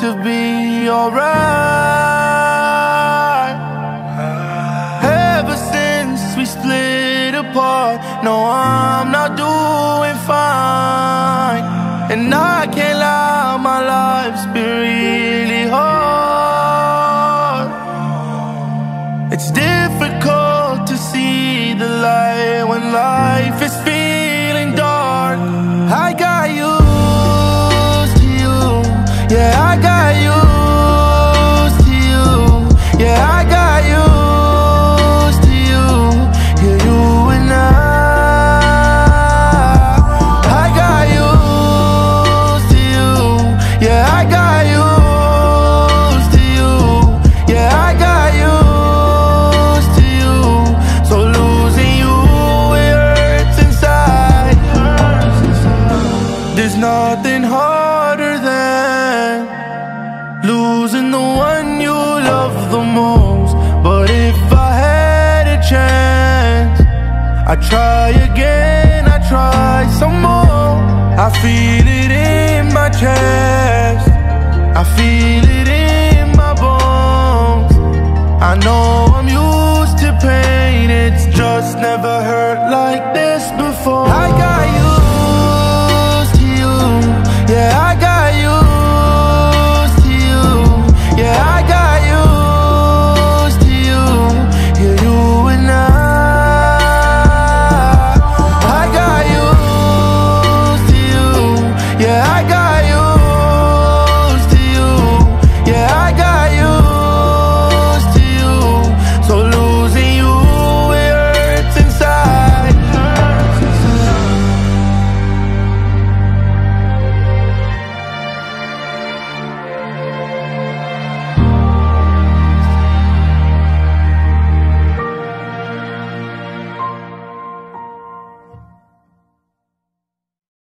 to be alright. Ever since we split apart, no, I'm not doing fine. And I can't lie, my life's been really hard. It's difficult to see the light when life is feeling dark. I got you. Yeah, I got used to you. Yeah, I got used to you. Yeah, you and I got used to you. Yeah, I got used to you. Yeah, I got used to you. So losing you, it hurts inside. There's nothing harder than losing the one you love the most. But if I had a chance, I'd try again, I'd try some more. I feel it in my chest, I feel it in my bones. I know I'm used to pain, it's just never hurt like this.